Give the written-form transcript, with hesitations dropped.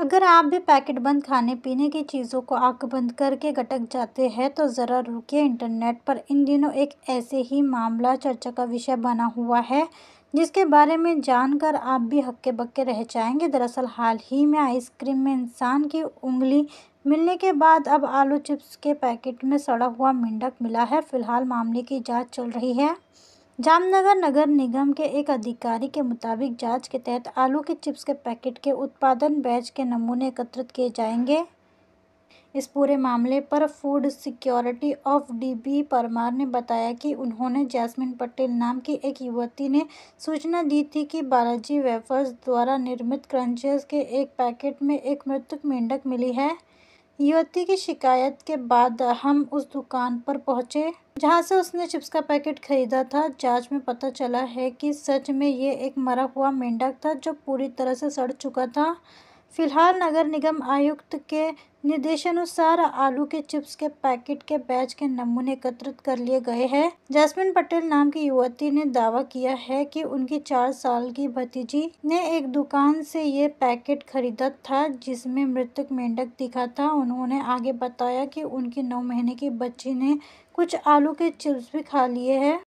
अगर आप भी पैकेट बंद खाने पीने की चीज़ों को आंख बंद करके गटक जाते हैं तो ज़रा रुकिए। इंटरनेट पर इन दिनों एक ऐसे ही मामला चर्चा का विषय बना हुआ है जिसके बारे में जानकर आप भी हक्के बक्के रह जाएंगे। दरअसल हाल ही में आइसक्रीम में इंसान की उंगली मिलने के बाद अब आलू चिप्स के पैकेट में सड़ा हुआ मेंढक मिला है। फिलहाल मामले की जांच चल रही है। जामनगर नगर निगम के एक अधिकारी के मुताबिक जांच के तहत आलू के चिप्स के पैकेट के उत्पादन बैच के नमूने एकत्रित किए जाएंगे। इस पूरे मामले पर food security of DB Parmar ने बताया कि उन्होंने जैस्मिन पटेल नाम की एक युवती ने सूचना दी थी कि बालाजी वेफर्स द्वारा निर्मित क्रंचीज के एक पैकेट में एक मृतक मेंढक मिली है। युवती की शिकायत के बाद हम उस दुकान पर पहुंचे जहां से उसने चिप्स का पैकेट खरीदा था। जांच में पता चला है कि सच में ये एक मरा हुआ मेंढक था जो पूरी तरह से सड़ चुका था। फिलहाल नगर निगम आयुक्त के निर्देशानुसार आलू के चिप्स के पैकेट के बैच के नमूने एकत्रित कर लिए गए हैं। जैस्मिन पटेल नाम की युवती ने दावा किया है कि उनकी 4 साल की भतीजी ने एक दुकान से ये पैकेट खरीदा था जिसमें मृतक मेंढक दिखा था। उन्होंने आगे बताया कि उनकी 9 महीने की बच्ची ने कुछ आलू के चिप्स भी खा लिए हैं।